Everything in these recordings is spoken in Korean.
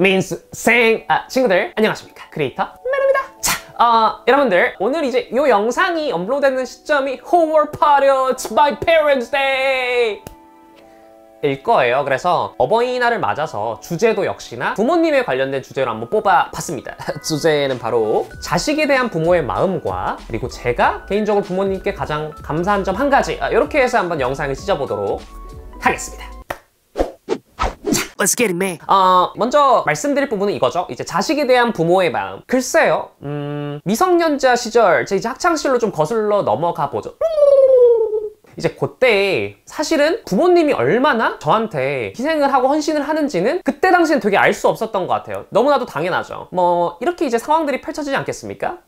means sing. 친구들 안녕하십니까, 크리에이터 메로입니다. 자, 여러분들 오늘 이제 이 영상이 업로드되는 시점이 Who were parents? My parents day! 일 거예요. 그래서 어버이날을 맞아서 주제도 역시나 부모님에 관련된 주제로 한번 뽑아봤습니다. 주제는 바로 자식에 대한 부모의 마음과, 그리고 제가 개인적으로 부모님께 가장 감사한 점 한 가지, 이렇게 해서 한번 영상을 찢어보도록 하겠습니다. Let's get it, man. 먼저 말씀드릴 부분은 이거죠. 이제 자식에 대한 부모의 마음. 글쎄요, 미성년자 시절, 제 이제 학창시절로 좀 거슬러 넘어가 보죠. 이제 그때 사실은 부모님이 얼마나 저한테 희생을 하고 헌신을 하는지는 그때 당시엔 되게 알 수 없었던 것 같아요. 너무나도 당연하죠. 뭐 이렇게 이제 상황들이 펼쳐지지 않겠습니까?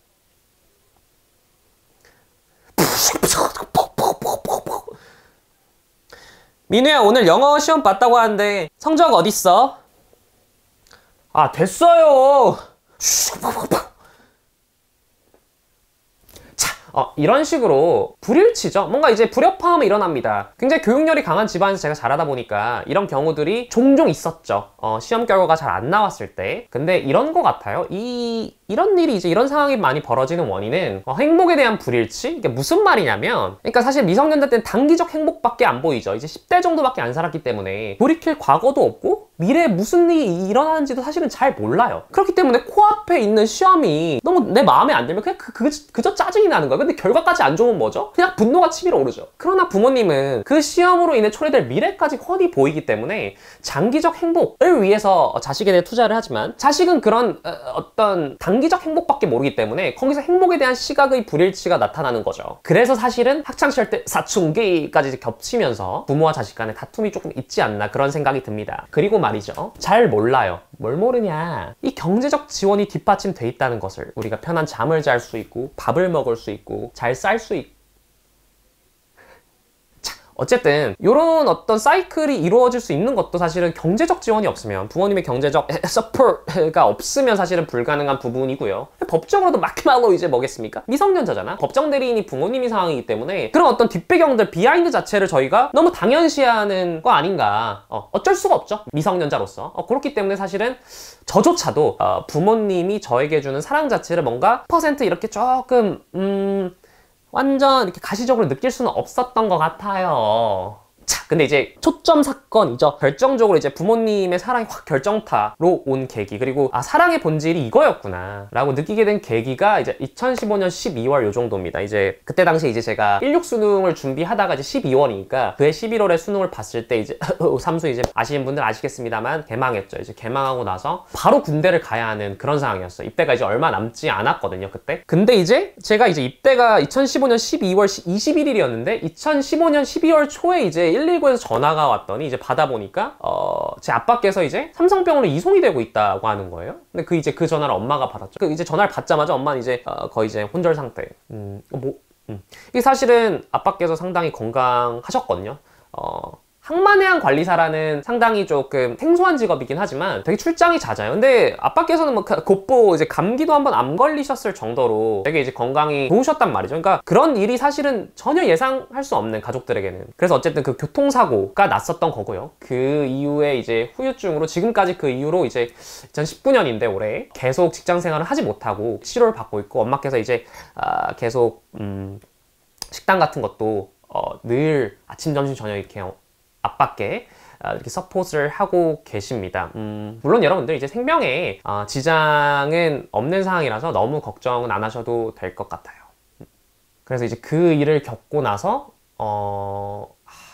민우야, 오늘 영어 시험 봤다고 하는데 성적 어딨어? 아, 됐어요. 이런 식으로 불일치죠. 뭔가 이제 불협화음이 일어납니다. 굉장히 교육열이 강한 집안에서 제가 자라다 보니까 이런 경우들이 종종 있었죠. 시험 결과가 잘 안 나왔을 때. 근데 이런 거 같아요. 이런 일이 이제 이런 상황이 많이 벌어지는 원인은 행복에 대한 불일치? 이게 무슨 말이냐면, 그러니까 사실 미성년자 때는 단기적 행복밖에 안 보이죠. 이제 10대 정도밖에 안 살았기 때문에 돌이킬 과거도 없고 미래에 무슨 일이 일어나는지도 사실은 잘 몰라요. 그렇기 때문에 코앞에 있는 시험이 너무 내 마음에 안 들면 그냥 그저 짜증이 나는 거예요. 근데 결과까지 안 좋으면 뭐죠? 그냥 분노가 치밀어 오르죠. 그러나 부모님은 그 시험으로 인해 초래될 미래까지 훤히 보이기 때문에 장기적 행복을 위해서 자식에 대해 투자를 하지만, 자식은 그런 어떤 단기적 행복밖에 모르기 때문에 거기서 행복에 대한 시각의 불일치가 나타나는 거죠. 그래서 사실은 학창시절 때 사춘기까지 겹치면서 부모와 자식 간의 다툼이 조금 있지 않나, 그런 생각이 듭니다. 그리고 말이죠, 잘 몰라요. 뭘 모르냐, 이 경제적 지원이 뒷받침돼 있다는 것을. 우리가 편한 잠을 잘 수 있고, 밥을 먹을 수 있고, 잘 쌀 수 있고. 어쨌든 이런 어떤 사이클이 이루어질 수 있는 것도 사실은 경제적 지원이 없으면, 부모님의 경제적 서포트가 없으면 사실은 불가능한 부분이고요. 법적으로도 막말로 이제 뭐겠습니까? 미성년자잖아. 법정대리인이 부모님이 상황이기 때문에 그런 어떤 뒷배경들, 비하인드 자체를 저희가 너무 당연시하는 거 아닌가. 어쩔 수가 없죠, 미성년자로서. 그렇기 때문에 사실은 저조차도 부모님이 저에게 주는 사랑 자체를 뭔가 퍼센트 이렇게 조금 완전 이렇게 가시적으로 느낄 수는 없었던 것 같아요. 자, 근데 이제 초점 사건이죠. 결정적으로 이제 부모님의 사랑이 확 결정타로 온 계기, 그리고 아, 사랑의 본질이 이거였구나 라고 느끼게 된 계기가 이제 2015년 12월 요 정도입니다. 이제 그때 당시에 이제 제가 16 수능을 준비하다가 이제 12월이니까 그해 11월에 수능을 봤을 때 이제 삼수 이제 아시는 분들 아시겠습니다만 개망했죠. 이제 개망하고 나서 바로 군대를 가야 하는 그런 상황이었어요. 입대가 이제 얼마 남지 않았거든요, 그때. 근데 이제 제가 이제 입대가 2015년 12월 21일이었는데 2015년 12월 초에 이제 119에서 전화가 왔더니 이제 받아보니까 제 아빠께서 이제 삼성병원으로 이송이 되고 있다고 하는 거예요. 근데 그 전화를 엄마가 받았죠. 그 이제 전화를 받자마자 엄마는 이제 거의 이제 혼절 상태. 이게 사실은 아빠께서 상당히 건강하셨거든요. 항만해양 관리사라는 상당히 조금 생소한 직업이긴 하지만 되게 출장이 잦아요. 근데 아빠께서는 뭐 곧보 이제 감기도 한번 안 걸리셨을 정도로 되게 이제 건강이 좋으셨단 말이죠. 그러니까 그런 일이 사실은 전혀 예상할 수 없는, 가족들에게는. 그래서 어쨌든 그 교통사고가 났었던 거고요. 그 이후에 이제 후유증으로 지금까지, 그 이후로 이제 2019년인데 올해 계속 직장 생활을 하지 못하고 치료를 받고 있고, 엄마께서 이제 계속 식단 같은 것도 늘 아침, 점심, 저녁 이렇게 아빠께 이렇게 서포트를 하고 계십니다. 물론 여러분들 이제 생명에 지장은 없는 상황이라서 너무 걱정은 안 하셔도 될 것 같아요. 그래서 이제 그 일을 겪고 나서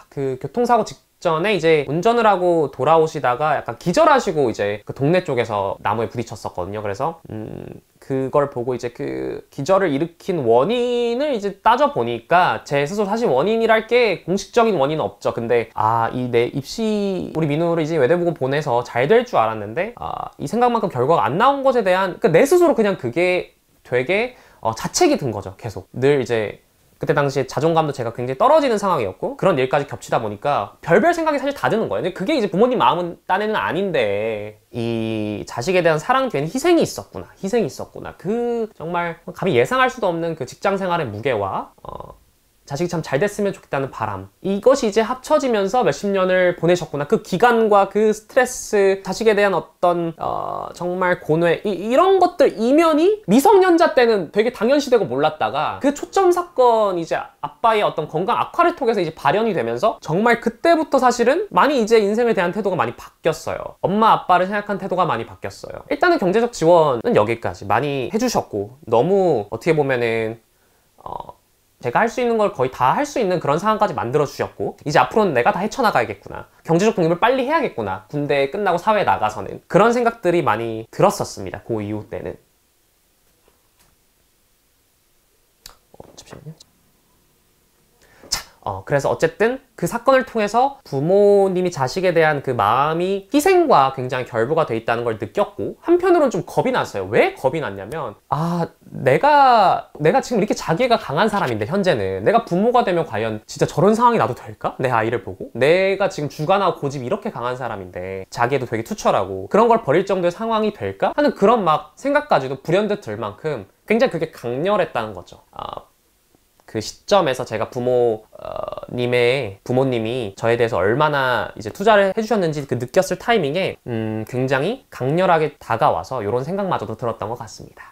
그 교통사고 직전에 이제 운전을 하고 돌아오시다가 약간 기절하시고 이제 그 동네 쪽에서 나무에 부딪혔었거든요. 그래서 그걸 보고 이제 그 기절을 일으킨 원인을 이제 따져보니까 제 스스로 사실 원인이랄 게 공식적인 원인은 없죠. 근데 내 입시, 우리 민우를 이제 외대부고 보내서 잘 될 줄 알았는데 이 생각만큼 결과가 안 나온 것에 대한, 그러니까 내 스스로 그냥 그게 되게 자책이 든 거죠. 계속 늘 이제 그때 당시에 자존감도 제가 굉장히 떨어지는 상황이었고, 그런 일까지 겹치다 보니까 별별 생각이 사실 다 드는 거예요. 근데 그게 이제 부모님 마음은 딴에는 아닌데 이 자식에 대한 사랑 뒤에는 희생이 있었구나. 그 정말 감히 예상할 수도 없는 그 직장 생활의 무게와 자식이 참 잘 됐으면 좋겠다는 바람, 이것이 이제 합쳐지면서 몇십 년을 보내셨구나. 그 기간과 그 스트레스, 자식에 대한 어떤 정말 고뇌, 이런 것들 이면이 미성년자 때는 되게 당연시되고 몰랐다가 그 초점 사건, 이제 아빠의 어떤 건강 악화를 통해서 이제 발현이 되면서 정말 그때부터 사실은 많이 이제 인생에 대한 태도가 많이 바뀌었어요. 엄마 아빠를 생각한 태도가 많이 바뀌었어요. 일단은 경제적 지원은 여기까지 많이 해주셨고, 너무 어떻게 보면은 제가 할 수 있는 걸 거의 다 할 수 있는 그런 상황까지 만들어주셨고, 이제 앞으로는 내가 다 헤쳐나가야겠구나, 경제적 독립을 빨리 해야겠구나, 군대 끝나고 사회에 나가서는, 그런 생각들이 많이 들었었습니다. 고 이후 때는. 잠시만요. 그래서 어쨌든 그 사건을 통해서 부모님이 자식에 대한 그 마음이 희생과 굉장히 결부가 돼 있다는 걸 느꼈고, 한편으로는 좀 겁이 났어요. 왜 겁이 났냐면, 내가 지금 이렇게 자기애가 강한 사람인데, 현재는 내가 부모가 되면 과연 진짜 저런 상황이 나도 될까? 내 아이를 보고 내가 지금 주관하고 고집이 이렇게 강한 사람인데 자기애도 되게 투철하고 그런 걸 버릴 정도의 상황이 될까? 하는 그런 막 생각까지도 불현듯 들 만큼 굉장히 그게 강렬했다는 거죠. 그 시점에서 제가 부모님이 저에 대해서 얼마나 이제 투자를 해주셨는지 그 느꼈을 타이밍에 굉장히 강렬하게 다가와서 이런 생각마저도 들었던 것 같습니다.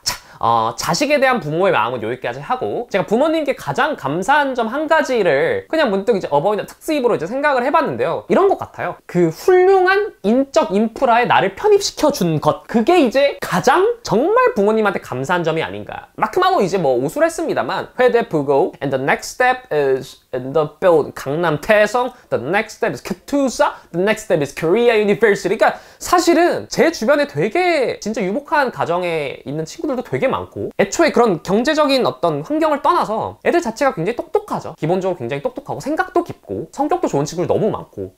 자식에 대한 부모의 마음은 여기까지 하고, 제가 부모님께 가장 감사한 점 한 가지를 그냥 문득 이제 어버이날 특수입으로 이제 생각을 해봤는데요. 이런 것 같아요. 그 훌륭한 인적 인프라에 나를 편입시켜 준 것, 그게 이제 가장 정말 부모님한테 감사한 점이 아닌가. 마크마고 이제 뭐 오수를 했습니다만, 외대부고 and the next step is in the build, 강남 태성, the next step is Katusa, the next step is Korea University. 그러니까 사실은 제 주변에 되게 진짜 유복한 가정에 있는 친구들도 되게 많고, 애초에 그런 경제적인 어떤 환경을 떠나서 애들 자체가 굉장히 똑똑하죠. 기본적으로 굉장히 똑똑하고 생각도 깊고 성격도 좋은 친구들 너무 많고,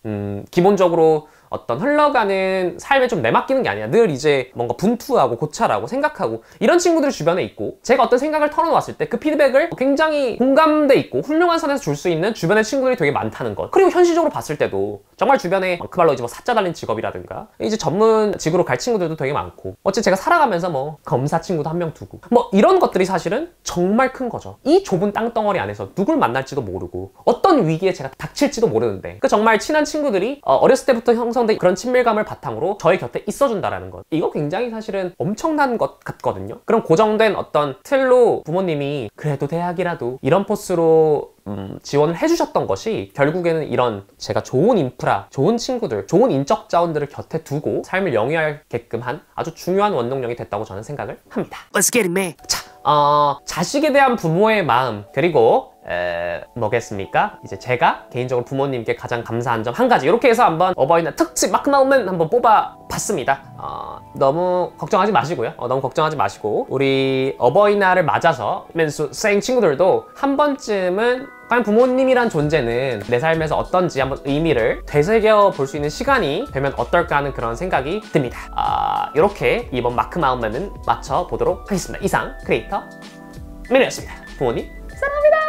기본적으로 어떤 흘러가는 삶에 좀 내맡기는 게 아니라 늘 이제 뭔가 분투하고 고찰하고 생각하고 이런 친구들이 주변에 있고, 제가 어떤 생각을 털어놓았을 때 그 피드백을 굉장히 공감대 있고 훌륭한 선에서 줄 수 있는 주변의 친구들이 되게 많다는 것, 그리고 현실적으로 봤을 때도 정말 주변에 그말로 이제 뭐 사자 달린 직업이라든가 이제 전문 직으로 갈 친구들도 되게 많고, 어째 제가 살아가면서 뭐 검사 친구도 한 명 두고 뭐 이런 것들이 사실은 정말 큰 거죠. 이 좁은 땅덩어리 안에서 누굴 만날지도 모르고 어떤 위기에 제가 닥칠지도 모르는데, 그 정말 친한 친구들이 어렸을 때부터 형성 그런 친밀감을 바탕으로 저의 곁에 있어준다라는 것, 이거 굉장히 사실은 엄청난 것 같거든요. 그런 고정된 어떤 틀로 부모님이 그래도 대학이라도 이런 포스로 지원을 해주셨던 것이 결국에는 이런 제가 좋은 인프라, 좋은 친구들, 좋은 인적 자원들을 곁에 두고 삶을 영위하게끔 한 아주 중요한 원동력이 됐다고 저는 생각을 합니다. Let's get it, man. 자식에 대한 부모의 마음, 그리고 뭐겠습니까? 이제 제가 개인적으로 부모님께 가장 감사한 점 한 가지, 이렇게 해서 한번 어버이날 특집 막 나오면 한번 뽑아봤습니다. 너무 걱정하지 마시고요. 너무 걱정하지 마시고, 우리 어버이날을 맞아서 맨수 쌩 친구들도 한 번쯤은 과연 부모님이란 존재는 내 삶에서 어떤지 한번 의미를 되새겨 볼 수 있는 시간이 되면 어떨까 하는 그런 생각이 듭니다. 이렇게 이번 마크 마운맨은 마쳐보도록 하겠습니다. 이상 크리에이터 민우였습니다. 부모님 사랑합니다.